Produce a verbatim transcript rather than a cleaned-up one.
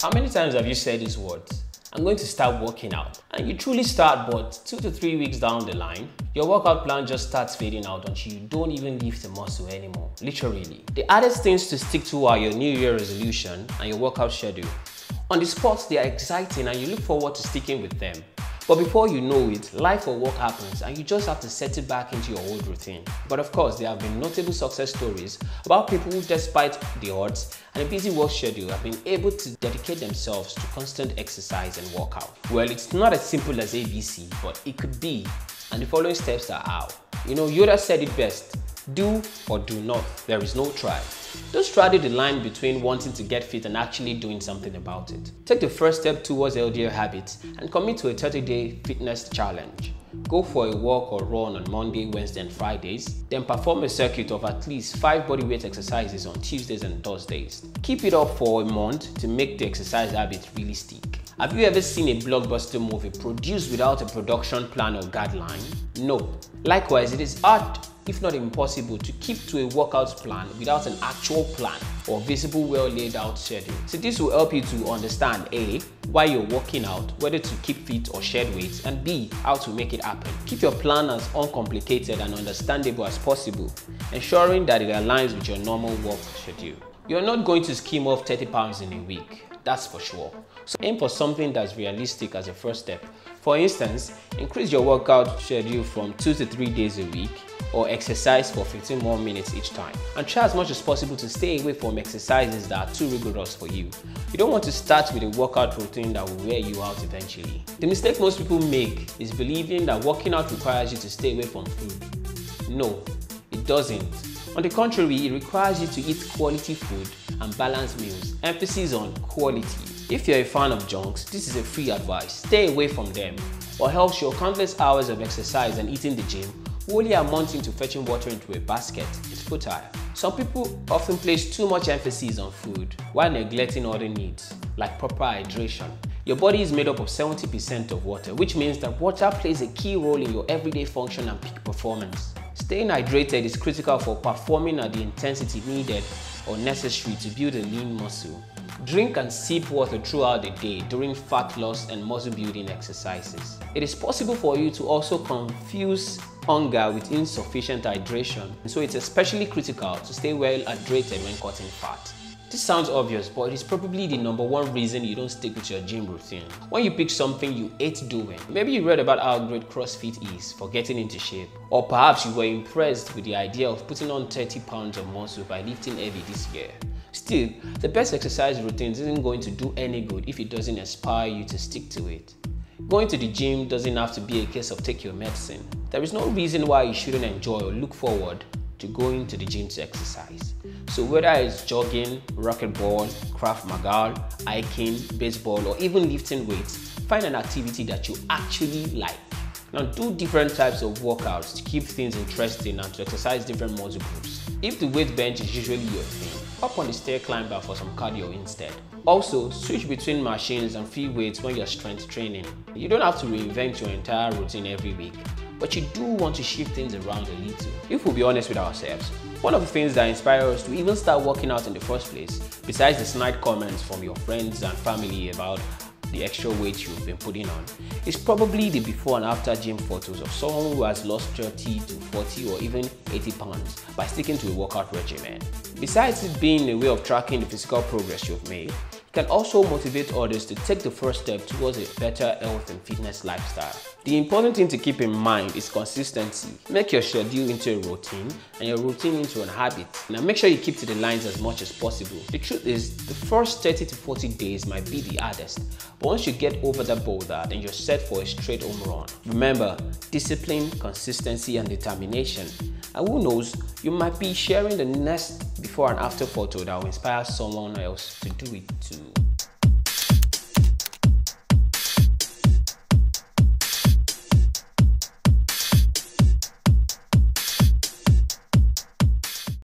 How many times have you said these words? I'm going to start working out. And you truly start, but two to three weeks down the line, your workout plan just starts fading out until you don't even lift the muscle anymore, literally. The hardest things to stick to are your New Year resolution and your workout schedule. On the spot, they are exciting and you look forward to sticking with them. But before you know it, life or work happens and you just have to set it back into your old routine. But of course, there have been notable success stories about people who, despite the odds and a busy work schedule, have been able to dedicate themselves to constant exercise and workout. Well, it's not as simple as A B C, but it could be, and the following steps are how. You know, Yoda said it best, do or do not, there is no try. Don't straddle the line between wanting to get fit and actually doing something about it. Take the first step towards healthier habits and commit to a thirty day fitness challenge. Go for a walk or run on Monday, Wednesday and Fridays, then perform a circuit of at least five bodyweight exercises on Tuesdays and Thursdays. Keep it up for a month to make the exercise habit really stick. Have you ever seen a blockbuster movie produced without a production plan or guideline? No. Likewise, it is hard, if not impossible, to keep to a workout plan without an actual plan or visible, well laid out schedule. So this will help you to understand A, why you're working out, whether to keep fit or shed weight, and B, how to make it happen. Keep your plan as uncomplicated and understandable as possible, ensuring that it aligns with your normal work schedule. You're not going to skim off thirty pounds in a week, that's for sure. So aim for something that's realistic as a first step. For instance, increase your workout schedule from two to three days a week, or exercise for fifteen more minutes each time. And try as much as possible to stay away from exercises that are too rigorous for you. You don't want to start with a workout routine that will wear you out eventually. The mistake most people make is believing that working out requires you to stay away from food. No, it doesn't. On the contrary, it requires you to eat quality food and balanced meals. Emphasis on quality. If you're a fan of junks, this is a free advice. Stay away from them, or else your countless hours of exercise and eating the gym only amounting to fetching water into a basket is futile. Some people often place too much emphasis on food while neglecting other needs, like proper hydration. Your body is made up of seventy percent of water, which means that water plays a key role in your everyday function and peak performance. Staying hydrated is critical for performing at the intensity needed or necessary to build a lean muscle. Drink and sip water throughout the day during fat loss and muscle building exercises. It is possible for you to also confuse hunger with insufficient hydration, so it's especially critical to stay well hydrated when cutting fat. This sounds obvious, but it is probably the number one reason you don't stick with your gym routine. When you pick something you hate doing, maybe you read about how great CrossFit is for getting into shape, or perhaps you were impressed with the idea of putting on thirty pounds of muscle by lifting heavy this year. Still, the best exercise routine isn't going to do any good if it doesn't inspire you to stick to it. Going to the gym doesn't have to be a case of take your medicine. There is no reason why you shouldn't enjoy or look forward to going to the gym to exercise. So whether it's jogging, racquetball, Krav Maga, hiking, baseball, or even lifting weights, find an activity that you actually like. Now do different types of workouts to keep things interesting and to exercise different muscle groups. If the weight bench is usually your thing, hop on the stair climber for some cardio instead. Also, switch between machines and free weights when you're strength training. You don't have to reinvent your entire routine every week, but you do want to shift things around a little. If we'll be honest with ourselves, one of the things that inspire us to even start working out in the first place, besides the snide comments from your friends and family about the extra weight you've been putting on, is probably the before and after gym photos of someone who has lost thirty to forty or even eighty pounds by sticking to a workout regimen. Besides it being a way of tracking the physical progress you've made, can also motivate others to take the first step towards a better health and fitness lifestyle. The important thing to keep in mind is consistency. Make your schedule into a routine and your routine into a habit. Now make sure you keep to the lines as much as possible. The truth is, the first thirty to forty days might be the hardest, but once you get over that boulder, then you're set for a straight home run. Remember, discipline, consistency and determination. And who knows, you might be sharing the next before and after photo that will inspire someone else to do it too.